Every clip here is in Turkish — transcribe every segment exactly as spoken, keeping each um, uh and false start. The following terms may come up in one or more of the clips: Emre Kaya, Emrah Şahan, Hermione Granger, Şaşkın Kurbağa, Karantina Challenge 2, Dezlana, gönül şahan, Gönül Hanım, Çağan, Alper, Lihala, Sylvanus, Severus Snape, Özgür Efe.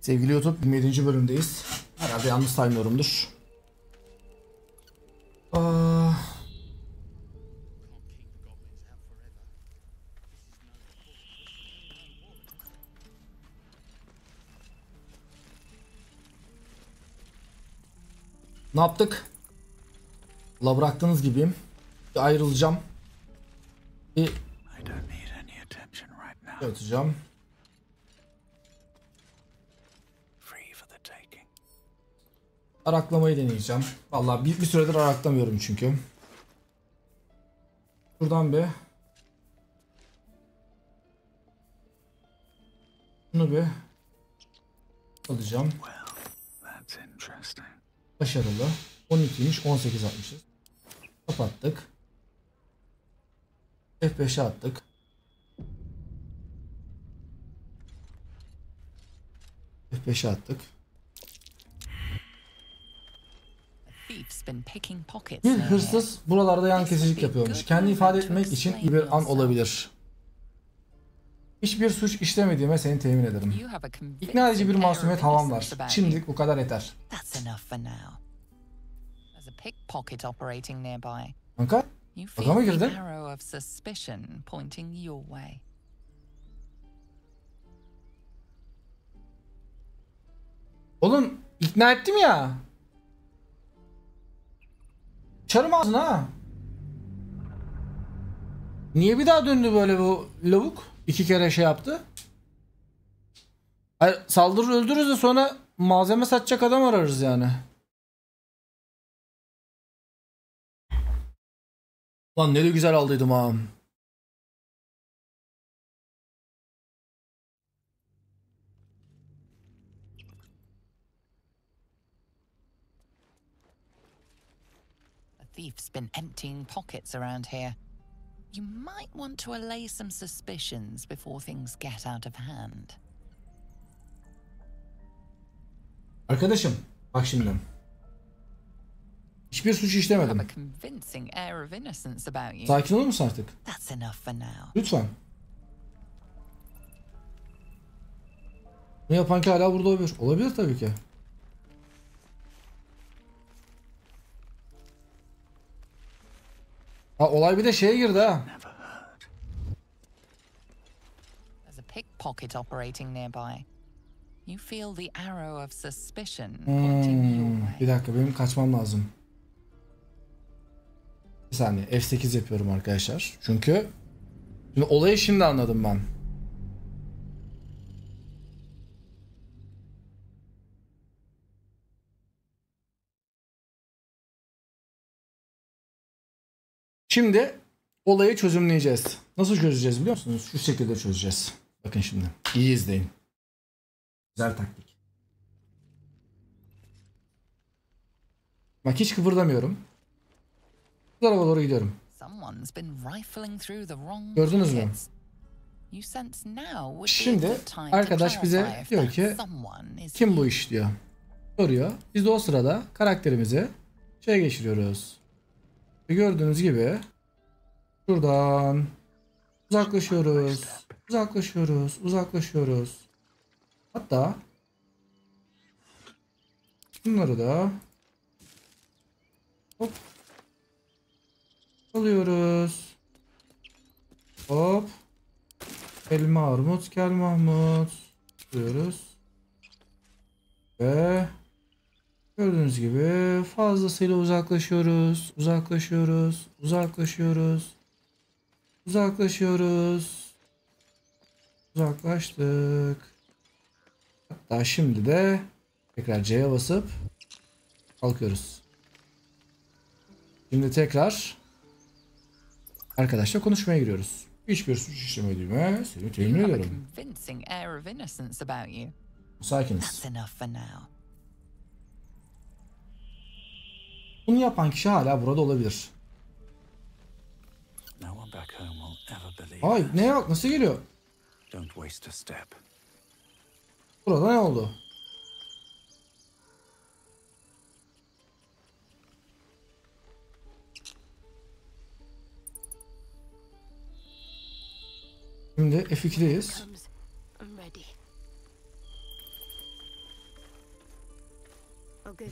Sevgili YouTube, yirmi yedinci bölümdeyiz. Herhalde yanlış saymıyorumdur. Aa... Ne yaptık? La bıraktığınız gibiyim. Bir ayrılacağım. Bir... Yatacağım. Araklamayı deneyeceğim. Vallahi bir, bir süredir araklamıyorum çünkü. Buradan bir. Bunu bir alacağım. Başarılı. on ikiymiş, on sekiz atmışız. Kapattık. F beş'e attık. F beş'e attık. Bir hırsız buralarda yan kesicilik yapıyormuş. Kendi ifade etmek için bir an olabilir. Hiçbir suç işlemediğime seni temin ederim. İkna edici bir masumiyet havam var. Şimdilik bu kadar yeter. Kanka, baka mı girdin? Oğlum, ikna ettim ya. Çarım ağzına ha. Niye bir daha döndü böyle bu lavuk? İki kere şey yaptı. Hayır, saldırır öldürürüz de sonra malzeme satacak adam ararız yani. Lan ne de güzel aldıydım ha. Thief's been emptying pockets around here. You might want to allay some suspicions before things get out of hand. Arkadaşım, bak şimdi. Hiçbir suç işlemedim. Sakin olur musun artık? Lütfen. Ne yapan ki hala burada olabilir? Olabilir tabii ki. Ha, olay bir de şeye girdi ha. Hmm, bir dakika, benim kaçmam lazım. Bir saniye, F sekiz yapıyorum arkadaşlar. Çünkü şimdi olayı şimdi anladım ben. Şimdi olayı çözümleyeceğiz. Nasıl çözeceğiz biliyor musunuz? Şu şekilde çözeceğiz. Bakın şimdi. İyi izleyin. Güzel taktik. Bak hiç kıpırdamıyorum. Bu tarafa doğru gidiyorum. Gördünüz mü? Şimdi arkadaş bize diyor ki kim bu iş diyor. Soruyor. Biz de o sırada karakterimizi şeye geçiriyoruz. Gördüğünüz gibi şuradan uzaklaşıyoruz, uzaklaşıyoruz, uzaklaşıyoruz. Hatta bunları da hop alıyoruz. Hop elma armut kel mahmut diyoruz. Ve gördüğünüz gibi fazlasıyla uzaklaşıyoruz, uzaklaşıyoruz, uzaklaşıyoruz, uzaklaşıyoruz, uzaklaştık. Hatta şimdi de tekrar C'ye basıp kalkıyoruz. Şimdi tekrar arkadaşla konuşmaya giriyoruz. Hiçbir suç işlemediğime seni temin ediyorum. Sakiniz. Bunu yapan kişi hala burada olabilir. Ay ne yok, nasıl geliyor? Burada ne oldu? Şimdi F iki'deyiz.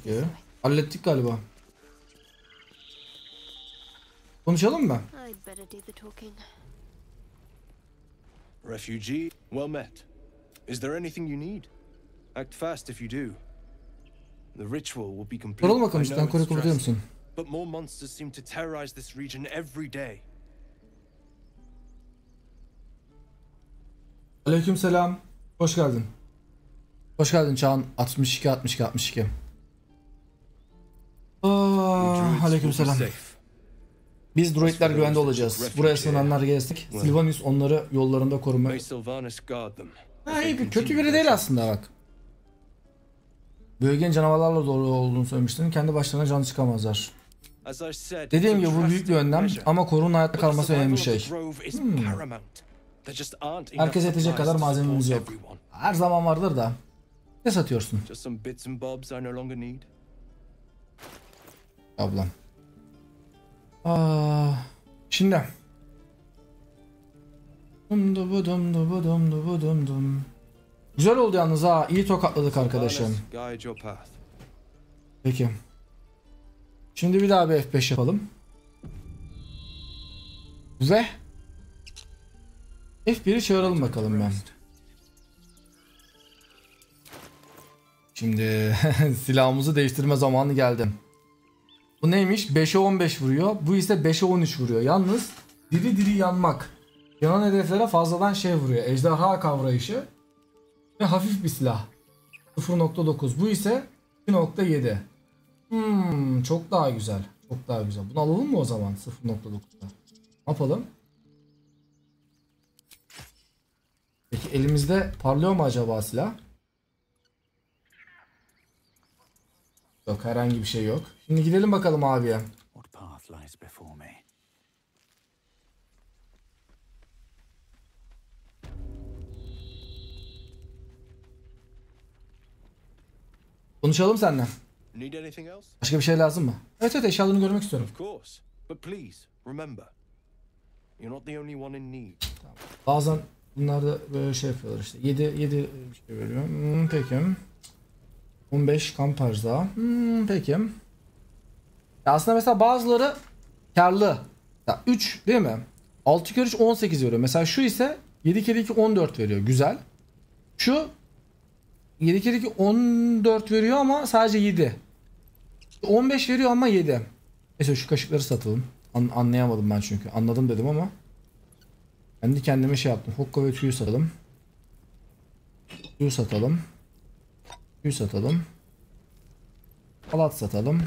Ee, hallettik galiba. Konuşalım mı? Refugee, well met. Is there anything you need? Act fast if you do. The ritual will be complete. Soralım bakalım, üstten koru kurtuyor musun? But more monsters seem to terrorize this region every day. Aleykümselam. Hoş geldin. Hoş geldin Çağan. altmış iki altmış iki altmış iki. Aa, aleykümselam. Biz droidler güvende olacağız. Buraya sığınanlar gezdik. Sylvanus onları yollarında korumaya... Ha, iyi, kötü biri değil aslında bak. Bölgenin canavarlarla dolu olduğunu söylemiştin. Kendi başlarına canlı çıkamazlar. Dediğim gibi bu büyük bir önlem ama korunun hayatta kalması önemli bir şey. Hmm. Herkes yetecek kadar malzememiz yok. Her zaman vardır da. Ne satıyorsun? Ablam. Aa, şimdi. Güzel oldu yalnız ha. İyi tokatladık arkadaşım. Peki. Şimdi bir daha bir F beş yapalım. Ve F bir'i çağıralım bakalım ben. Şimdi silahımızı değiştirme zamanı geldi. Bu neymiş? beşe on beş vuruyor. Bu ise beşe on üç vuruyor. Yalnız diri diri yanmak. Yanan hedeflere fazladan şey vuruyor. Ejderha kavrayışı. Ve hafif bir silah. sıfır nokta dokuz. Bu ise iki nokta yedi. Hmm, çok daha güzel. Çok daha güzel. Bunu alalım mı o zaman? sıfır nokta dokuz'da. Ne yapalım? Peki elimizde parlıyor mu acaba silah? Yok, herhangi bir şey yok. Şimdi gidelim bakalım abiye. Konuşalım seninle. Başka bir şey lazım mı? Evet evet, eşyalarını görmek istiyorum. Tamam. Bazen bunlar da böyle şey yapıyorlar işte. yedi yedi bir şey veriyorum. Hmm, peki. on beş kamp harcağı. Hmm, peki. Ya aslında mesela bazıları karlı. Ya üç değil mi? altı kere üç on sekiz veriyor. Mesela şu ise yedi kere iki on dört veriyor. Güzel. Şu yedi kere iki on dört veriyor ama sadece yedi. on beş veriyor ama yedi. Neyse şu kaşıkları satalım. An anlayamadım ben çünkü. Anladım dedim ama. Kendi kendime şey yaptım. Hokka ve tüyü satalım. Tüyü satalım. Tüyü satalım. Palat satalım.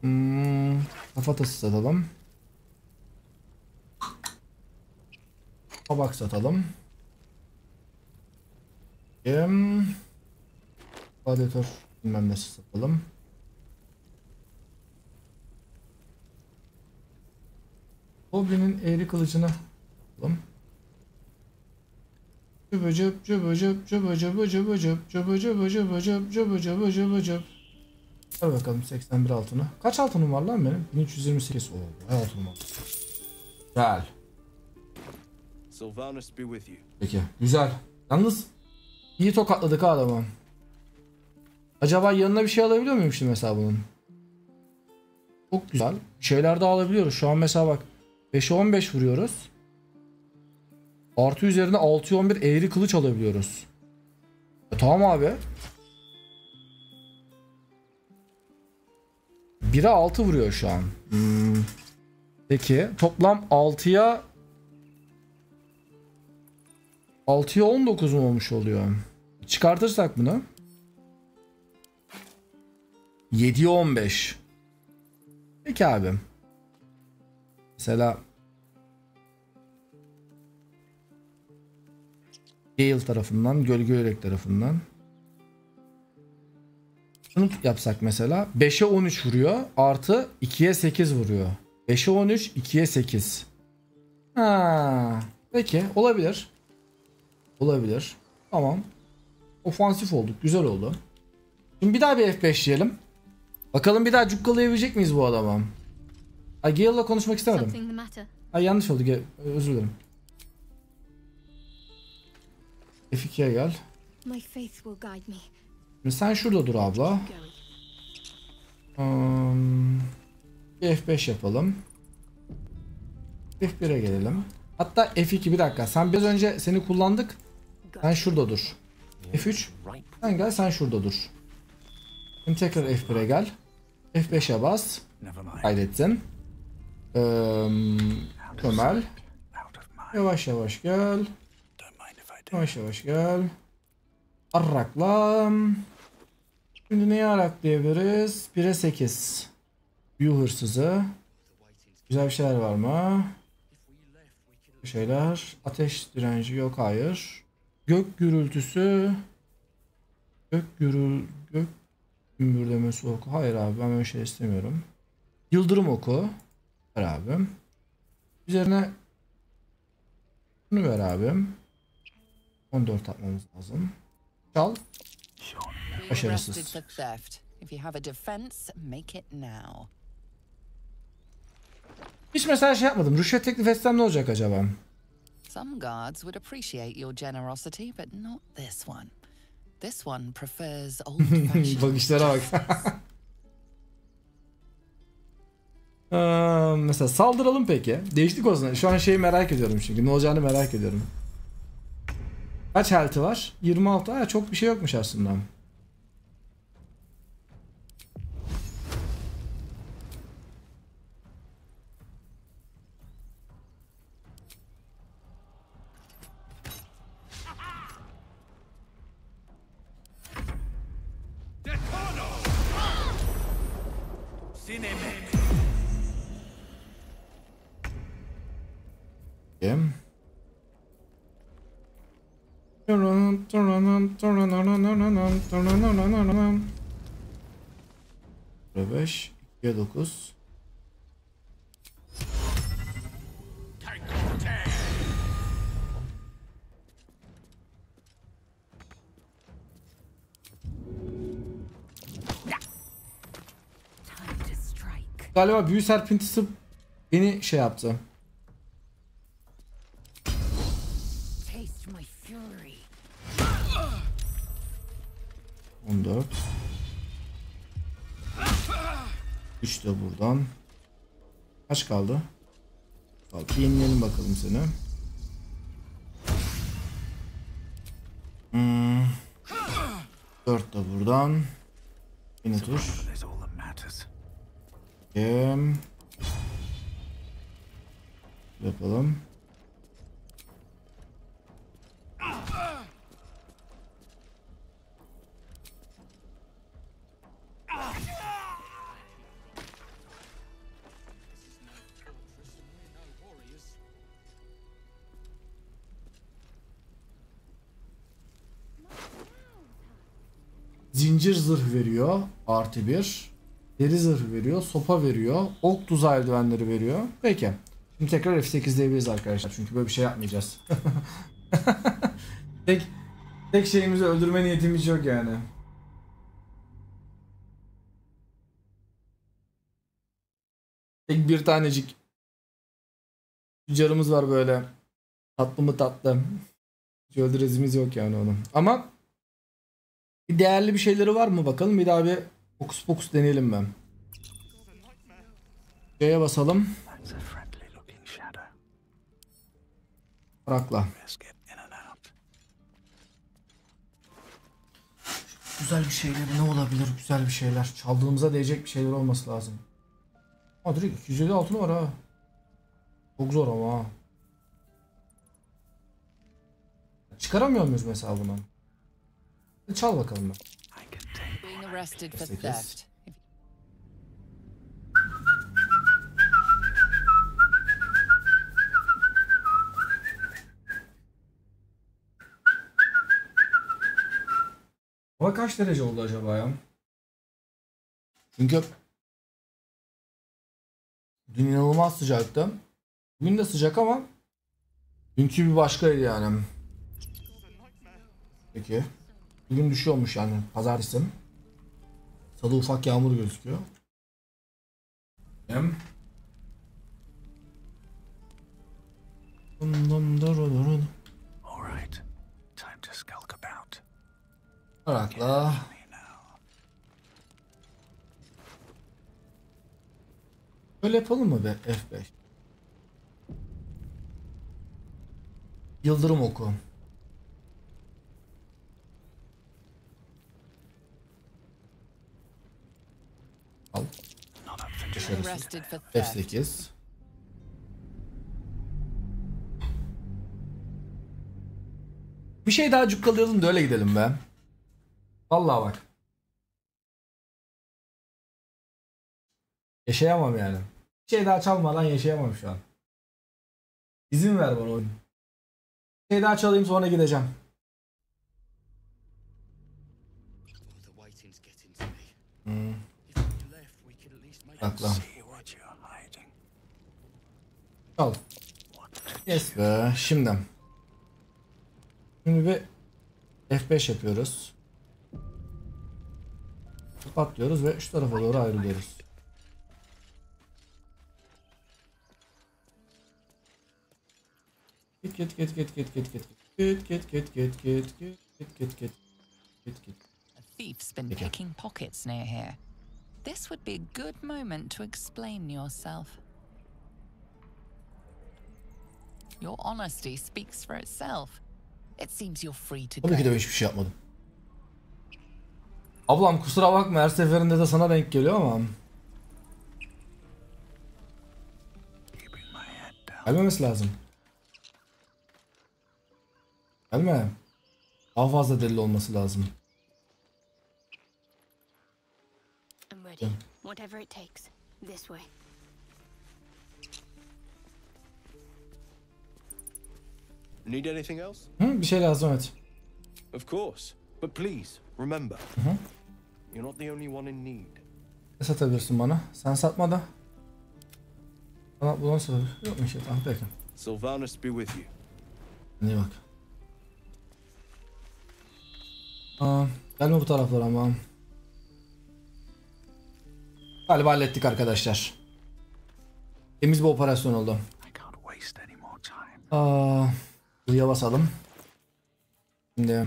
Hmm, kafatası satalım. Tabak satalım. Radyatör bilmem nesi satalım. Hobby'nin eğri kılıcını alalım. Cıbıcıp cıbıcıp cıbıcıp cıbıcıp cıbıcıp cıbıcıp cıbıcıp cıbıcıp. Hadi bakalım seksen bir altına. Kaç altınım var lan benim? bin üç yüz yirmi sekiz. Oo, bayağı altınım var. Güzel. Sylvanus be with you. Peki, güzel. Yalnız İyi tokatladık ha adamı. Acaba yanına bir şey alabiliyor muyum şimdi mesela bunun? Çok güzel. Bir şeyler de alabiliyoruz. Şu an mesela bak beşe on beş vuruyoruz. Artı üzerine altıya on bir eğri kılıç alabiliyoruz. E, tamam abi. bire altı vuruyor şu an. Hmm. Peki toplam altıya... altıya on dokuz mu olmuş oluyor? Çıkartırsak bunu. yediye on beş. Peki abim. Mesela Gale tarafından, Gölge Yürek tarafından. Şunu yapsak mesela. beşe on üç vuruyor. Artı ikiye sekiz vuruyor. beşe on üç, ikiye sekiz. Ha, peki olabilir. Olabilir. Tamam. Ofansif olduk. Güzel oldu. Şimdi bir daha bir F beş diyelim. Bakalım bir daha cukkalayabilecek miyiz bu adamı? Ay, Gale'la konuşmak istemedim. Ay, yanlış oldu. Gel, özür dilerim. F iki'ye gel. Şimdi sen şurada dur abla. Um, F beş yapalım. F bir'e gelelim. Hatta F iki bir dakika. Sen biraz önce seni kullandık. Sen şurada dur. F üç. Sen gel, sen şurada dur. Şimdi tekrar F bir'e gel. F beş'e bas. Kaydettin. Kömel. Yavaş yavaş gel. Yavaş yavaş gel. Arraklam. Şimdi neyi arraklayabiliriz? bire sekiz. Büyü hırsızı. Güzel bir şeyler var mı? Bir şeyler. Ateş direnci yok, hayır. Gök gürültüsü. Gök gürül... Gök gümbürlemesi oku. Hayır abi, ben öyle şey istemiyorum. Yıldırım oku. Ver abim. Üzerine bunu ver abim. on dört atmamız lazım. Çal. Başarısız. Hiç mesela şey yapmadım. Rüşvet teklif etsem ne olacak acaba? Some guards would appreciate your generosity, but not this one. This one prefers old-fashioned. Bak işlere bak. ee, mesela saldıralım peki. Değişiklik olsun. Şu an şeyi merak ediyorum çünkü. Ne olacağını merak ediyorum. Kaç health'i var? yirmi altı. Ha, çok bir şey yokmuş aslında. beş, ikiye dokuz. Galiba büyü serpintisi beni şey yaptı. on dört. üç de buradan. Kaç kaldı? Kaldı. Yenileyelim bakalım seni. Hmm. dört de buradan. Yeni tur. Yapalım. Zincir zırh veriyor, artı bir. Deri zırh veriyor, sopa veriyor, ok tuzağı eldivenleri veriyor. Peki. Şimdi tekrar F sekiz diyebiliriz arkadaşlar. Çünkü böyle bir şey yapmayacağız. tek, tek şeyimizi öldürme niyetimiz yok yani. Tek bir tanecik tüccarımız var böyle. Tatlı mı tatlı. Hiç öldürezimiz yok yani onun. Ama bir değerli bir şeyleri var mı bakalım. Bir daha bir fokus fokus deneyelim ben. C'ye basalım. Bırakla. Güzel bir şeyler ne olabilir? Güzel bir şeyler. Çaldığımıza değecek bir şeyler olması lazım. Ama direkt iki yüz elli altın var ha. Çok zor ama ha. Çıkaramıyor muyuz mesela bunu? Çal bakalım ben. sekiz. Hava kaç derece oldu acaba ya? Çünkü dün inanılmaz sıcaktı. Bugün de sıcak ama dünkü bir başkaydı yani. Peki. Bugün düşüyormuş yani. Pazartesi. Salı ufak yağmur gözüküyor. Hem. Alright. Time to skulk about. Bırakla. Böyle yapalım mı be F beş? Yıldırım oku. Al. Dışarısı. F sekiz. Bir şey daha cukkalayalım da öyle gidelim be. Vallahi bak. Yaşayamam yani. Bir şey daha çalmadan yaşayamam şu an. İzin ver bana oyun. Bir şey daha çalayım sonra gideceğim. Hmm. Bak lan. Çal. Yes be. Şimdi. Şimdi bir F beş yapıyoruz. Patlıyoruz ve şu tarafa doğru ayrılıyoruz. Git git git git git git git git git git git git git git git git git. A thief's been picking pockets near here. This would be a good moment to explain yourself. Your honesty speaks for itself. It seems you're free to go. Tabii ki de hiçbir şey yapmadım. Ablam kusura bakma, her seferinde de sana denk geliyor ama. Gelmemesi lazım. Gelme. Daha fazla delil olması lazım. Need anything else? Hı, bir şey lazım evet. Of course, but please remember. You're not the only one in need. Ne satabilirsin bana? Sen satma da. Bana bunu söyle. Yok mu şey? Tamam peki. Sylvanus be with you. Ne bak. Aa, gelme bu taraflara ama. Galiba hallettik arkadaşlar. Temiz bir operasyon oldu. Aa, buraya basalım. Şimdi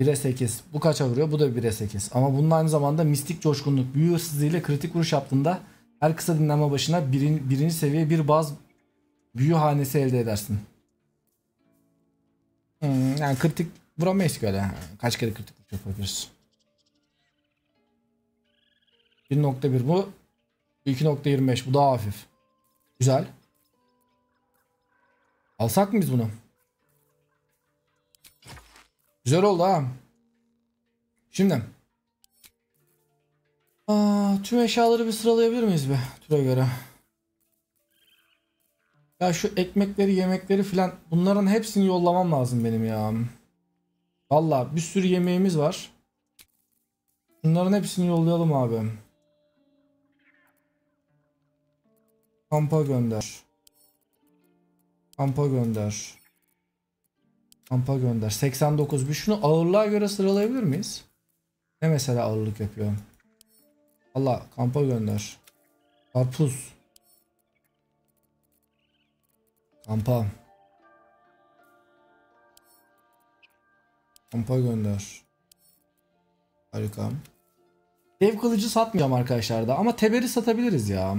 bire sekiz. Bu kaça vuruyor? Bu da bire sekiz. Ama bunun aynı zamanda mistik coşkunluk büyü hırsızlığıyla kritik vuruş yaptığında her kısa dinlenme başına birin, birinci seviye bir baz büyü hanesi elde edersin. Hmm, yani kritik vuramayız ki öyle. Kaç kere kritik vuruş yapabiliriz? bir nokta bir bu. iki nokta yirmi beş bu daha hafif. Güzel. Alsak mı biz bunu? Güzel oldu ha. Şimdi. Aa, tüm eşyaları bir sıralayabilir miyiz be? Türe göre. Ya şu ekmekleri, yemekleri filan, bunların hepsini yollamam lazım benim ya. Vallahi bir sürü yemeğimiz var. Bunların hepsini yollayalım abi. Kampa gönder. Kampa gönder. Kampa gönder. seksen dokuz. Bir şunu ağırlığa göre sıralayabilir miyiz? Ne mesela ağırlık yapıyor? Allah kampa gönder. Karpuz. Kampa. Kampa gönder. Harika. Dev kılıcı satmayacağım arkadaşlar da ama teberi satabiliriz ya.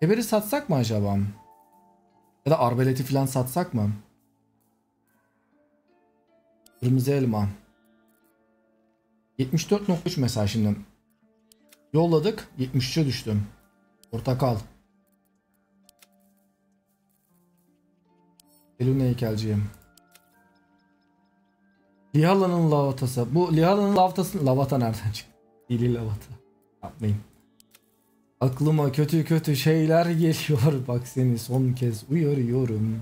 Teberi satsak mı acaba? Ya da arbeleti falan satsak mı? Kırmızı elma. yetmiş dört nokta üç mesela şimdi. Yolladık. yetmiş üç'e düştüm. Portakal. Elun heykelciyim. Lihala'nın lavatası. Bu Lihala'nın lavatası. Lavata nereden çıktı? Dili lavata. Yapmayın. Aklıma kötü kötü şeyler geliyor. Bak seni son kez uyarıyorum.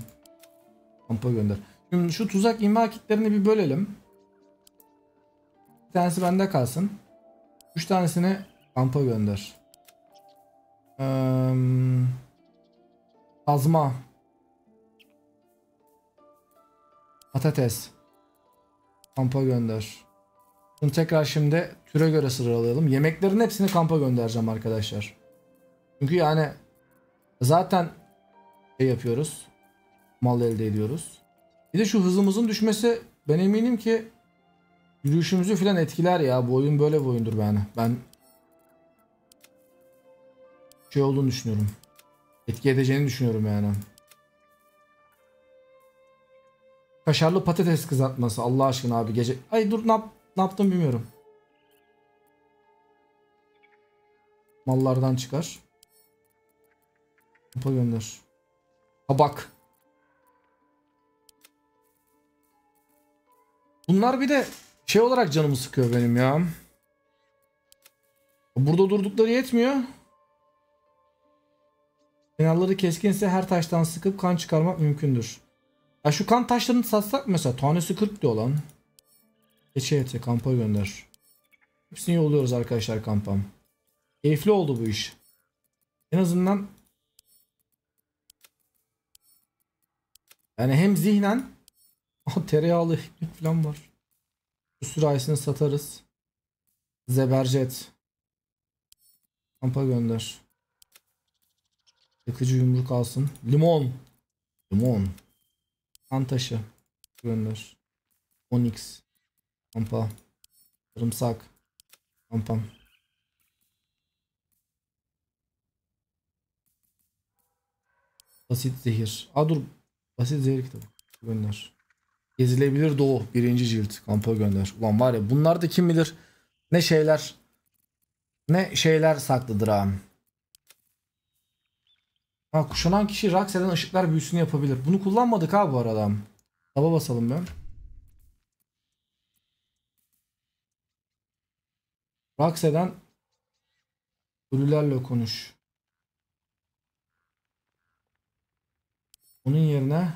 Kampa gönder. Şimdi şu tuzak imha kitlerini bir bölelim. Bir tanesi bende kalsın. Üç tanesini kampa gönder. Ee, kazma. Patates. Kampa gönder. Bunu tekrar şimdi türe göre sıralayalım. Yemeklerin hepsini kampa göndereceğim arkadaşlar. Çünkü yani zaten şey yapıyoruz. Mal elde ediyoruz. Bir de şu hızımızın düşmesi ben eminim ki yürüyüşümüzü filan etkiler ya. Bu oyun böyle bir oyundur yani. Ben şey olduğunu düşünüyorum. Etki edeceğini düşünüyorum yani. Kaşarlı patates kızartması Allah aşkına abi gece. Ay dur ne, yap ne yaptım bilmiyorum. Mallardan çıkar. Kupa gönder. Kabak. Bunlar bir de şey olarak canımı sıkıyor benim ya. Burada durdukları yetmiyor. Kenarları keskinse her taştan sıkıp kan çıkarmak mümkündür. Ya şu kan taşlarını satsak mesela tanesi kırk diyor lan. Geçe yete kampa gönder. Hepsini yolluyoruz arkadaşlar kampa. Keyifli oldu bu iş. En azından yani hem zihnen tereyağlı ekmek falan var. Bu sürahisini satarız. Zebercet. Kampa gönder. Yakıcı yumruk alsın. Limon. Limon. Kan taşı. Gönder. Onyx. Kampa. Sarımsak. Kampam. Basit zehir. Aa dur. Basit zehir kitabı. Gönder. Gezilebilir Doğu. Birinci cilt. Kampa gönder. Ulan var ya bunlar da kim bilir ne şeyler ne şeyler saklıdır ha. Ha kuşanan kişi Raksa'dan ışıklar büyüsünü yapabilir. Bunu kullanmadık ha bu arada. Taba basalım ben. Raksa'dan ölülerle konuş. Onun yerine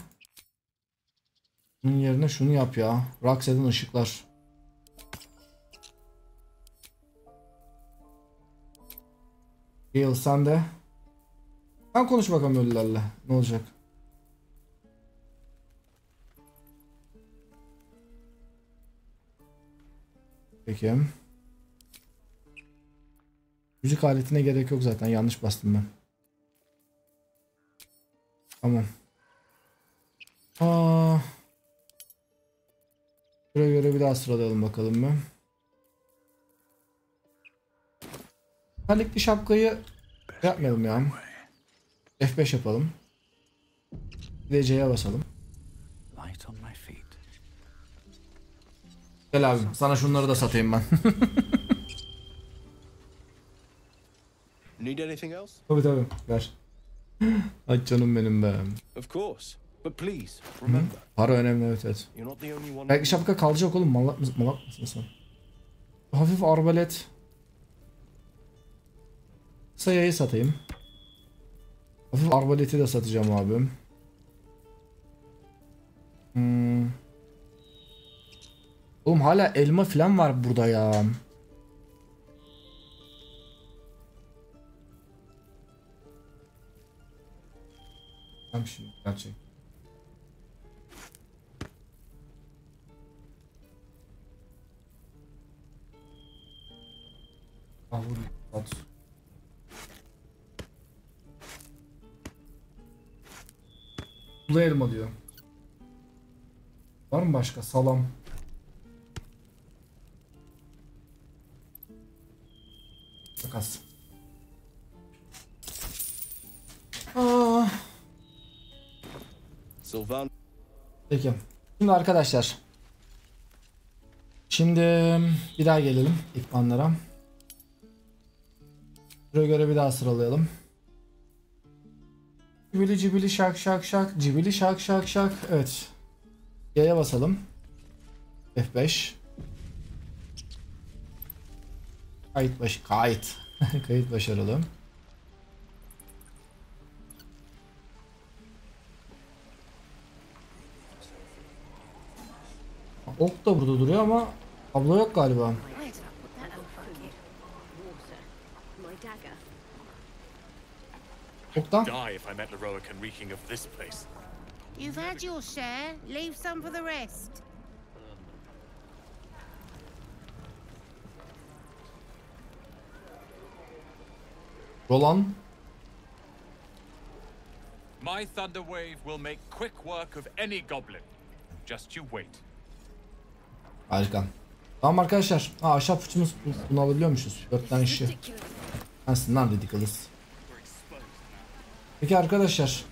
Bunun yerine şunu yap ya. Raksa'dan ışıklar. Gale sen de. Sen konuş bakalım ölülerle. Ne olacak? Peki. Müzik aletine gerek yok zaten. Yanlış bastım ben. Tamam. Aa. Şuraya göre bir daha sıralayalım bakalım mı? Halikli şapkayı yapmayalım ya. F beş yapalım. C'ye basalım. Gel abi sana şunları da satayım ben. Tabii tabii ver. Ay canım benim be. Hı? Para önemli evet evet. Belki şapka kalacak oğlum malak mısın, malak mısın sen? Hafif arbalet. Sayayı satayım. Hafif arbaleti de satacağım abim. Hmm. Oğlum hala elma falan var burada ya. Tamam şimdi gerçek. Ahur at. Sulu elma diyor. Var mı başka? Salam. Takas. Aa. Peki. Şimdi arkadaşlar. Şimdi bir daha gelelim ikmanlara. Şuraya göre bir daha sıralayalım. Cibili cibili şak şak şak. Cibili şak şak şak. Evet. Y'ye basalım. F beş. Kayıt başı. Kayıt. Kayıt başarılı. Ok da burada duruyor ama tablo yok galiba. Oktan. Roland. My thunder wave will make quick work of any goblin. Just you wait. Harika. Tamam arkadaşlar. Aa, aşağı fıçımız bunu alabiliyormuşuz. dört tane şişe. Nasıl lan ridiculous. Peki arkadaşlar,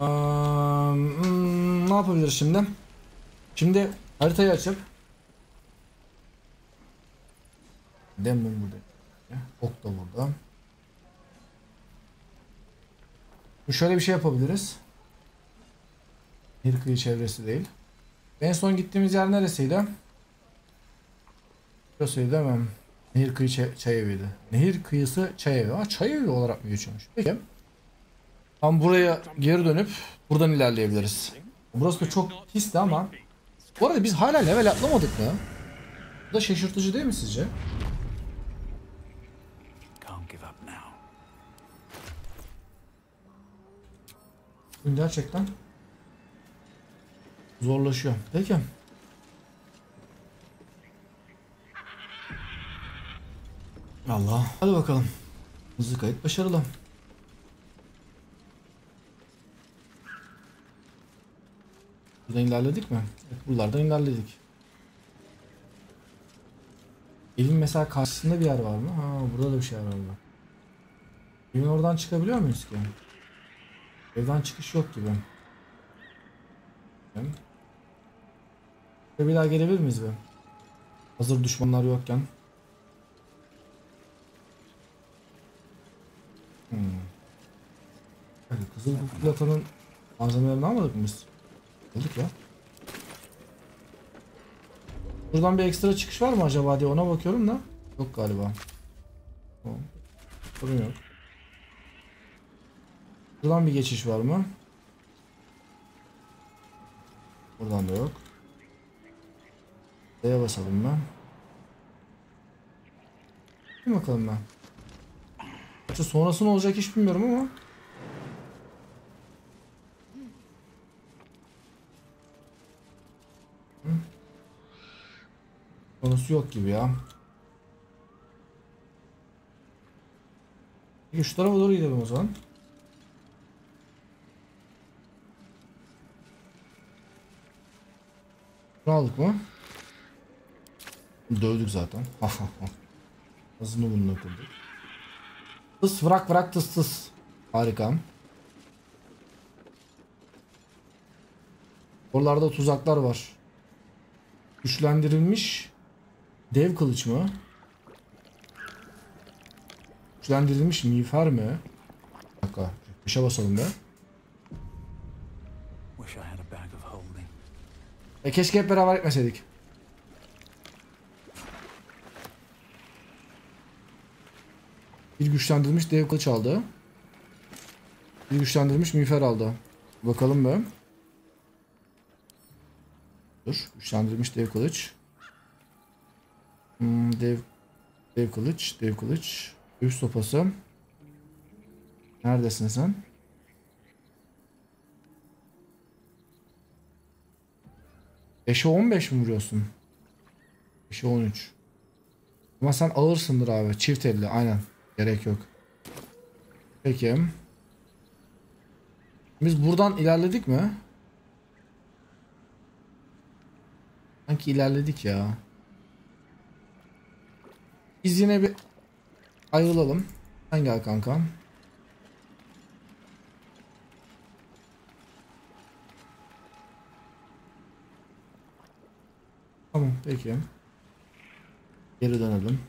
ee, hmm, ne yapabiliriz şimdi? Şimdi haritayı açıp Demon burada, ok da burada. Şöyle bir şey yapabiliriz. Bir kıyı çevresi değil. En son gittiğimiz yer neresiydi? Burasıydı değil mi? Nehir kıyı çay eviydi. Nehir kıyısı çay evi. Ha, çay evi olarak mı geçiyormuş? Peki. Tam buraya geri dönüp buradan ilerleyebiliriz. Burası da çok pisti ama. Bu arada biz hala level atlamadık mı? Bu da şaşırtıcı değil mi sizce? Gerçekten zorlaşıyor. Peki. Allah. Hadi bakalım. Hızlı kayıt başarılı. Buradan ilerledik mi? Evet, buralardan ilerledik. Evin mesela karşısında bir yer var mı? Ha, burada da bir şey var mı? Evin oradan çıkabiliyor muyuz ki? Evden çıkış yok gibi. Bir daha gelebilir miyiz be? Hazır düşmanlar yokken. Hmm. Yani Kızıl Platanın malzemelerini almadık mı biz? Aldık ya. Buradan bir ekstra çıkış var mı acaba diye ona bakıyorum da. Yok galiba. Tamam. Sorun yok. Buradan bir geçiş var mı? Buradan da yok. D'ye basalım ben. Bir bakalım ben. Açı sonrası ne olacak hiç bilmiyorum ama. Hı? Sonrası yok gibi ya. Peki şu tarafa doğru gidelim o zaman. Ne aldık mı? Dövdük zaten. Azını bununla kıldık. Tıs vrak vrak tıs tıs. Harika. Oralarda tuzaklar var. Güçlendirilmiş dev kılıç mı? Güçlendirilmiş miğfer mi? Bir dakika. Bir şey basalım be. E keşke hep beraber etmeseydik. Bir güçlendirilmiş dev kılıç aldı. Bir güçlendirilmiş miğfer aldı. Bakalım be. Dur. Güçlendirilmiş dev kılıç. Hmm, dev, dev kılıç. Dev kılıç. Üst sopası. Neredesin sen? beşe on beş mi vuruyorsun? beşe on üç. Ama sen ağırsındır abi. Çift elli. Aynen. Gerek yok. Peki. Biz buradan ilerledik mi? Sanki ilerledik ya. Biz yine bir ayrılalım. Sen gel kankam. Tamam peki. Geri dönelim.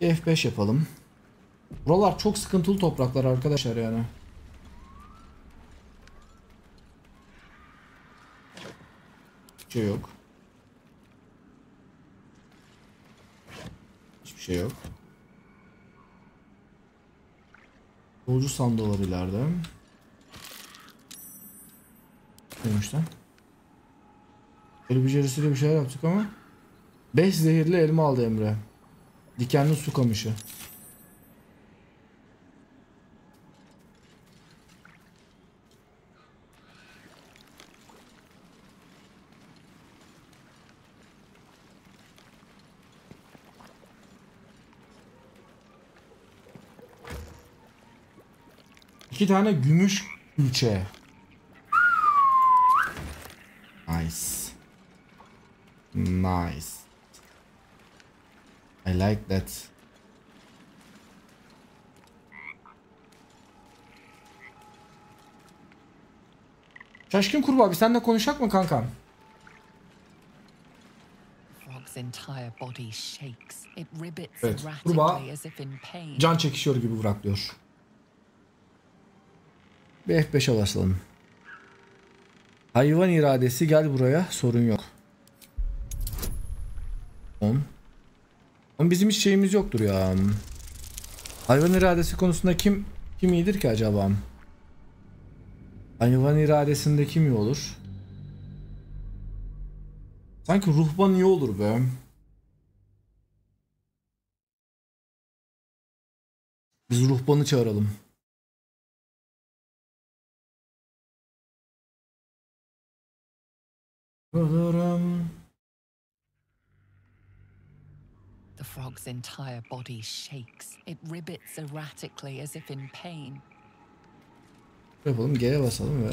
F beş yapalım. Buralar çok sıkıntılı topraklar arkadaşlar yani. Hiçbir şey yok. Hiçbir şey yok. Yolcu sandaları ileride. Neymiş lan? El becerisiyle bir şeyler yaptık ama. beş zehirli elma aldı Emre. Dikenli su kamışı. İki tane gümüş külçe. Nice. Nice. I like that. Şaşkın Kurbağa, bir seninle konuşacak mı kankam? Evet, kurbağa can çekişiyor gibi bırakıyor. Bir F beş'e ulaşalım. Hayvan iradesi, gel buraya, sorun yok. on. Ama bizim hiç şeyimiz yoktur ya. Hayvan iradesi konusunda kim kim iyidir ki acaba? Hayvan iradesinde kim iyi olur? Sanki ruhban iyi olur be. Biz ruhbanı çağıralım. The frog's entire body shakes. It ribbits erratically as if in pain. Yapalım, G'ye basalım ve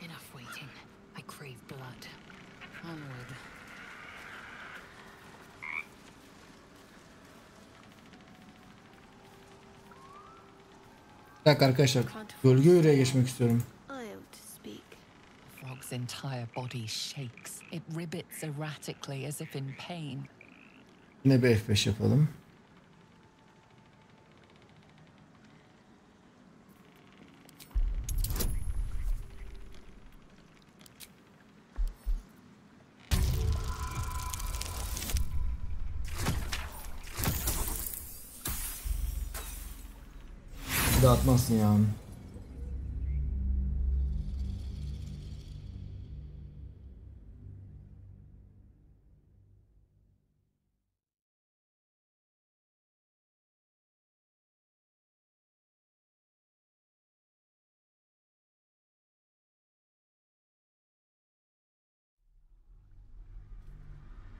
enough waiting. I crave blood. Onward. Bak arkadaşlar, gölge yüreğe geçmek istiyorum. Frog's entire body shakes. It ribbits erratically as if in pain. Yine bir F beş yapalım. Atmazsın ya.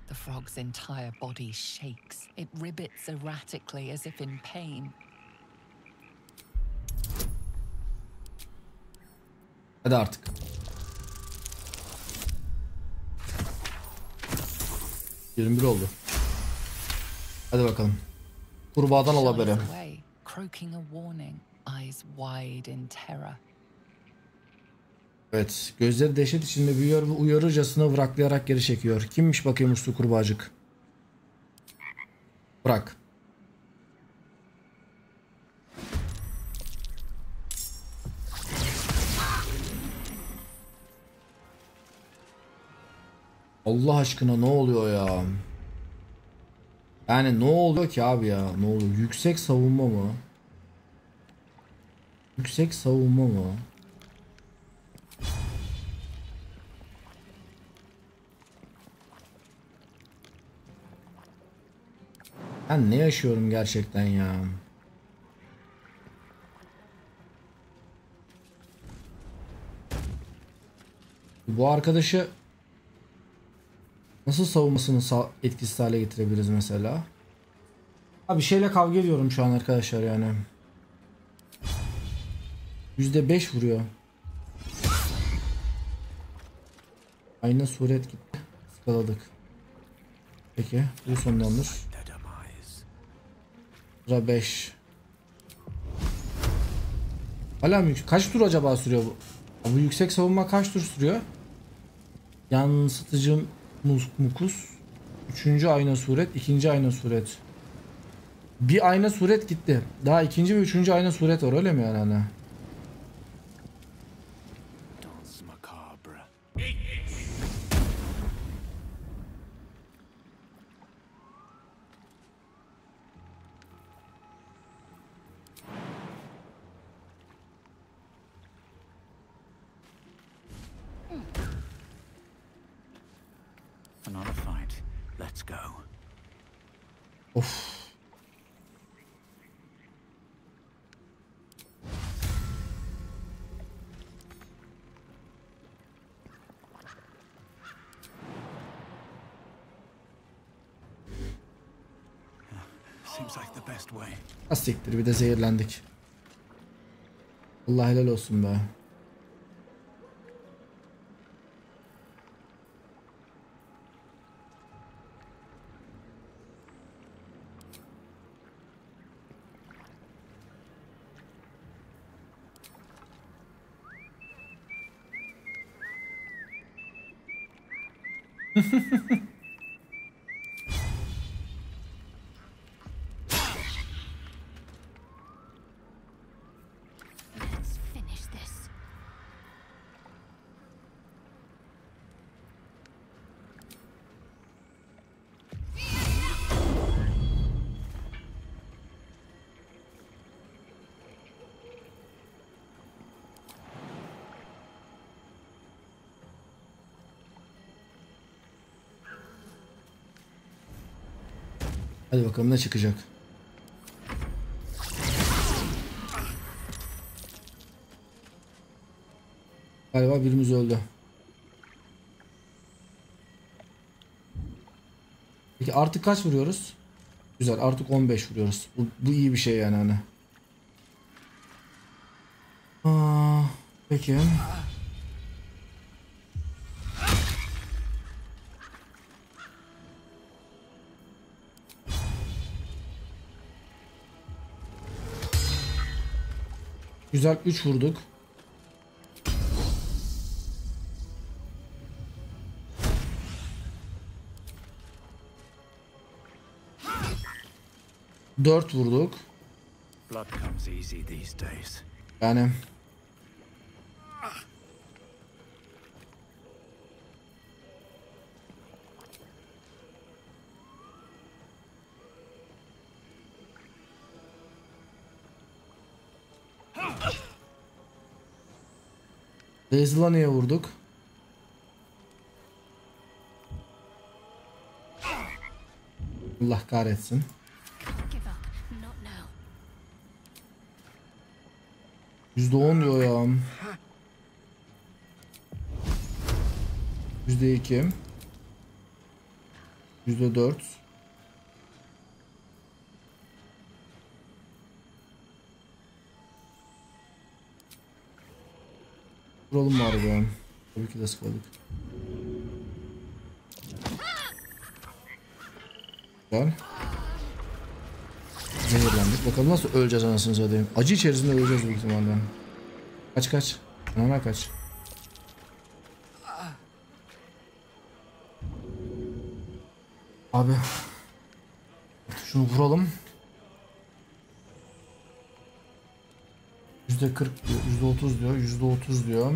The frog's entire body shakes. It ribbits erratically as if in pain. Hadi artık. yirmi bir oldu. Hadi bakalım. Kurbağadan olabilirim. Evet, gözleri dehşet içinde büyüyor ve uyarıcasına bıraklayarak geri çekiyor. Kimmiş bakayım uslu kurbağacık? Bırak. Allah aşkına ne oluyor ya? Yani ne oluyor ki abi ya? Ne oluyor? Yüksek savunma mı? Yüksek savunma mı? Ben ne yaşıyorum gerçekten ya? Bu arkadaşı nasıl savunmasını etkisiz hale getirebiliriz mesela? Abi şeyle kavga ediyorum şu an arkadaşlar yani. yüzde beş vuruyor. Aynı suret gitti. Skaladık. Peki bu sonlanır. Sıra beş. Hala mı yüksek? Kaç tur acaba sürüyor bu? Bu yüksek savunma kaç tur sürüyor? Yansıtıcım mukus. Üçüncü ayna suret, ikinci ayna suret. Bir ayna suret gitti. Daha ikinci ve üçüncü ayna suret var, öyle mi yani ana? Asiktir, bir de zehirlendik. Allah helal olsun be. Hadi bakalım ne çıkacak. Galiba birimiz öldü. Peki artık kaç vuruyoruz? Güzel, artık on beş vuruyoruz. Bu, bu iyi bir şey yani hani. Aa, peki. Güzel, üç vurduk. dört vurduk. Yani Dezlana'ya vurduk. Allah kahretsin. yüzde on diyor ya. yüzde iki. yüzde dört. Vuralım bari be. Tabii ki de sıkıldık. Güzel. Zehirlendik. Bakalım nasıl öleceğiz anasını satayım. Acı içerisinde öleceğiz büyük ihtimalle. Kaç kaç. Anana kaç. Abi. Şunu vuralım. yüzde kırk diyor, yüzde otuz diyor, yüzde otuz diyor.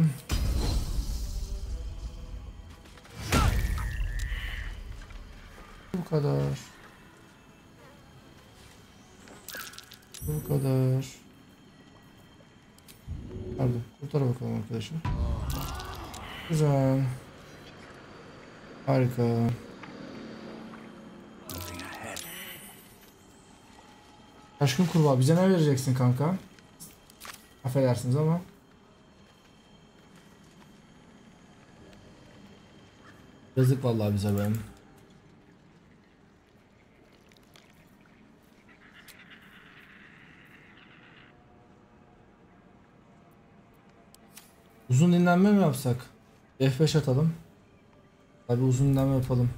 Bu kadar. Bu kadar. Hadi kurtar bakalım arkadaşım. Güzel. Harika. Şaşkın kurbağa bize ne vereceksin kanka? Affedersiniz ama yazık vallahi bize ben. Uzun dinlenme mi yapsak? F beş atalım. Tabi uzun dinlenme yapalım.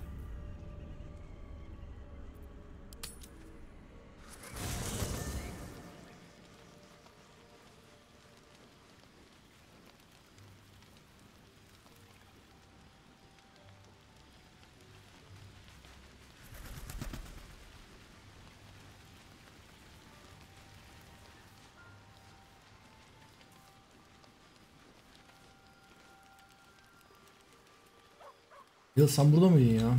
Ya sen burada mıydın ya?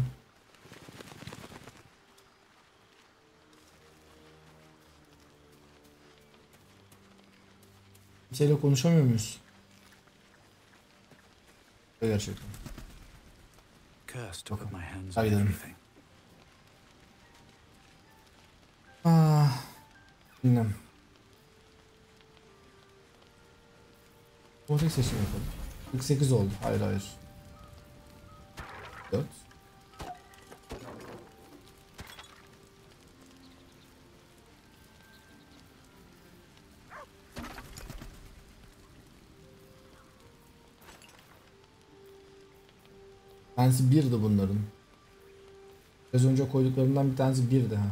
Kimseyle konuşamıyor muyuz? Gerçekten. Haydi. Ah, bilmem. O tek seçim yapalım. kırk sekiz oldu. Hayır hayır. Tanesi birdi bunların. Az önce koyduklarından bir tanesi birdi ha.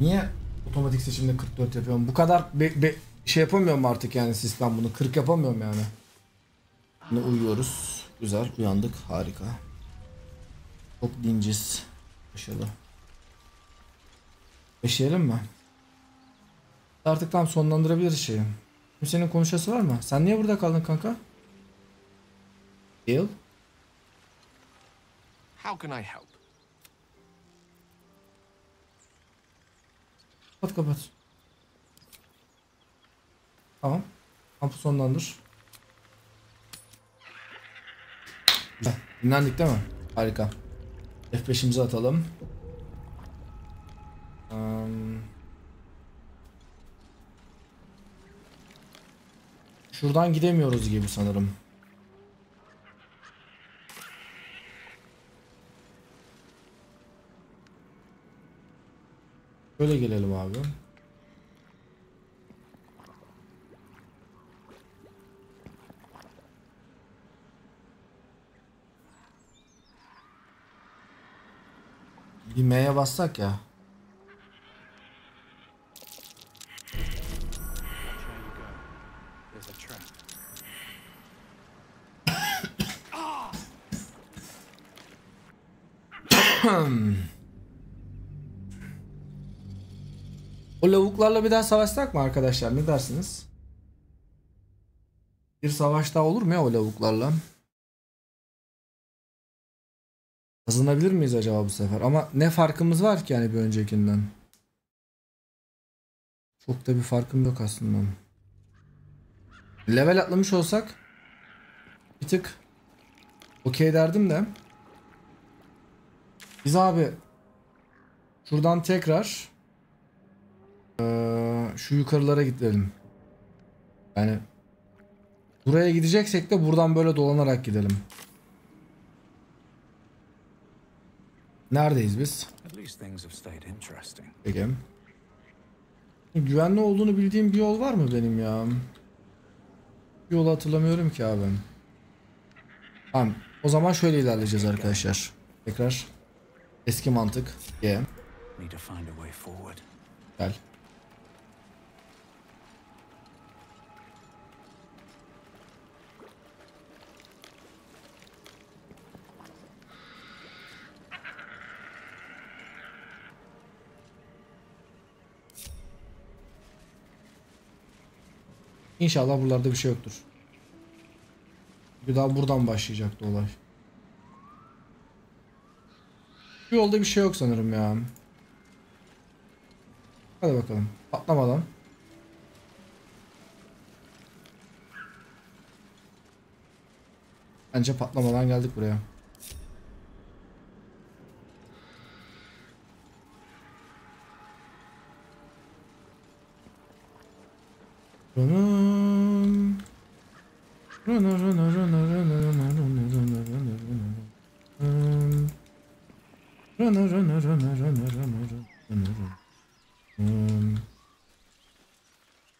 Niye otomatik seçimde kırk dört yapıyorum? Bu kadar be, be, şey yapamıyorum artık yani sistem bunu. kırk yapamıyorum yani. Şimdi uyuyoruz. Güzel uyandık. Harika. Çok dinciz. Başarılı. Başlayalım mı? Artık tam sonlandırabilir şeyi. Kimsenin konuşası var mı? Sen niye burada kaldın kanka? Gale? How can I help? Kapat kapat. Tamam. Kampı sonlandır. Güzel. Dinlendik değil mi? Harika. F beş'imizi atalım. Um, şuradan gidemiyoruz gibi sanırım. Şöyle gelelim abi. Bir M'ye bassak ya. O lavuklarla bir daha savaşsak mı arkadaşlar? Ne dersiniz? Bir savaş daha olur mu ya o lavuklarla? Kazanabilir miyiz acaba bu sefer? Ama ne farkımız var ki yani bir öncekinden? Çok da bir farkım yok aslında. Level atlamış olsak bir tık okey derdim de. Biz abi şuradan tekrar ee, şu yukarılara gidelim. Yani buraya gideceksek de buradan böyle dolanarak gidelim. Neredeyiz biz? Peki. Güvenli olduğunu bildiğim bir yol var mı benim ya? Yolu hatırlamıyorum ki abi. Tamam. O zaman şöyle ilerleyeceğiz arkadaşlar. Tekrar eski mantık. Yeah. Gel. İnşallah buralarda bir şey yoktur. Bir daha buradan başlayacaktı olay. Bu yolda bir şey yok sanırım ya. Hadi bakalım. Patlamadan. Bence patlamadan geldik buraya.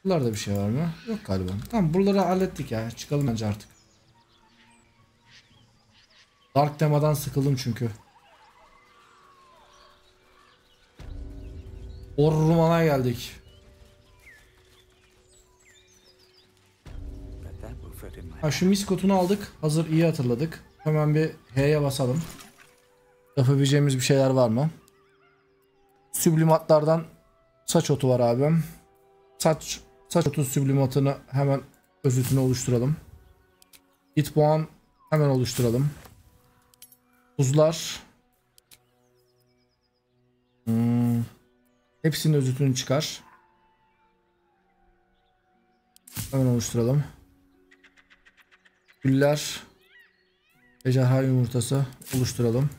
Buralarda bir şey var mı? Yok galiba. Tamam buraları hallettik ya. Çıkalım bence artık. Dark temadan sıkıldım çünkü. Orman'a geldik. Ha şu miskotunu aldık. Hazır iyi hatırladık. Hemen bir H'ye basalım. Yapabileceğimiz bir şeyler var mı? Süblimatlardan saç otu var abim. Saç saç otu süblimatını hemen özütünü oluşturalım. Hit puan hemen oluşturalım. Tuzlar. Hmm. Hepsinin özütünü çıkar. Hemen oluşturalım. Güller. Ejderha yumurtası oluşturalım.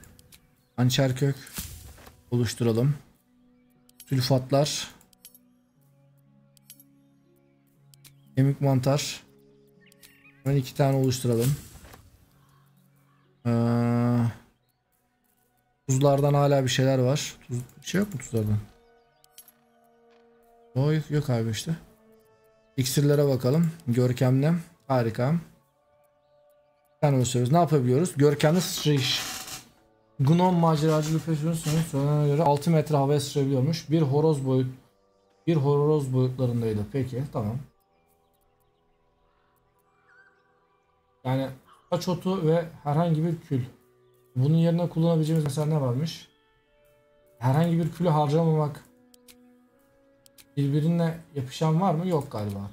Hançer kök oluşturalım. Sülfatlar. Kemik mantar. Ben iki tane oluşturalım. Ee, tuzlardan hala bir şeyler var. Tuz, bir şey yok mu tuzlardan? O yok, yok abi işte. İksirlere bakalım. Görkemli. Harika. Ne yapabiliyoruz? Görkemli sıçrayış. Gnom maceracı lüfesinin sonuna göre altı metre havaya sıçrayabiliyormuş. Bir horoz boyut. Bir horoz boyutlarındaydı. Peki tamam. Yani saç otu ve herhangi bir kül. Bunun yerine kullanabileceğimiz mesela ne varmış? Herhangi bir külü harcamamak. Birbirine yapışan var mı? Yok galiba.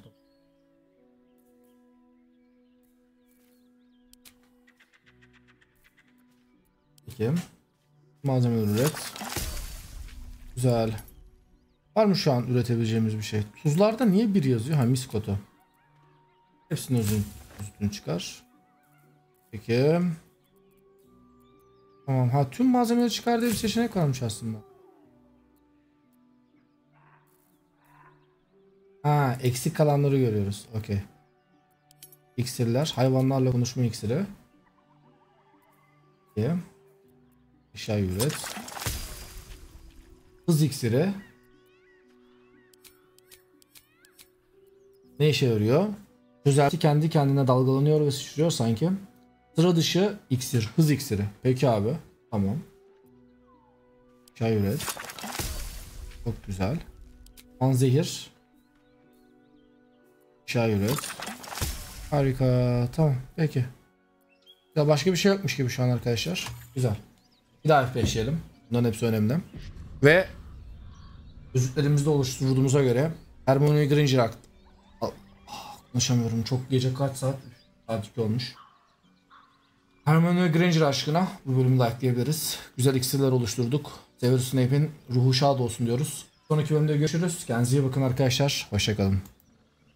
Peki. Malzeme üret. Güzel. Var mı şu an üretebileceğimiz bir şey? Tuzlarda niye bir yazıyor? Ha, miskotu. Hepsini uzun üstünü çıkar. Peki. Tamam. Ha, tüm malzemeleri çıkar diye bir seçenek varmış aslında. Ha, eksik kalanları görüyoruz. Okey. İksirler. Hayvanlarla konuşma iksiri. Peki. Eşya üret. Hız iksiri. Ne işe yarıyor? Çözelti kendi kendine dalgalanıyor ve sıçrıyor sanki. Sıra dışı iksir. Hız iksiri. Peki abi. Tamam. Çay üret. Çok güzel. Panzehir. Çay üret. Harika. Tamam. Peki. Ya başka bir şey yokmuş gibi şu an arkadaşlar. Güzel. Bir daha F beşleyelim. Bunların hepsi önemli. Ve özütlerimizde oluşturduğumuza göre Hermione Granger aktı. Konuşamıyorum. Çok gece kaç saat? Saat olmuş. Hermione Granger aşkına bu bölümü likelayabiliriz. Güzel iksirler oluşturduk. Severus Snape'in ruhu şad olsun diyoruz. Sonraki bölümde görüşürüz. Kendinize iyi bakın arkadaşlar. Hoşçakalın.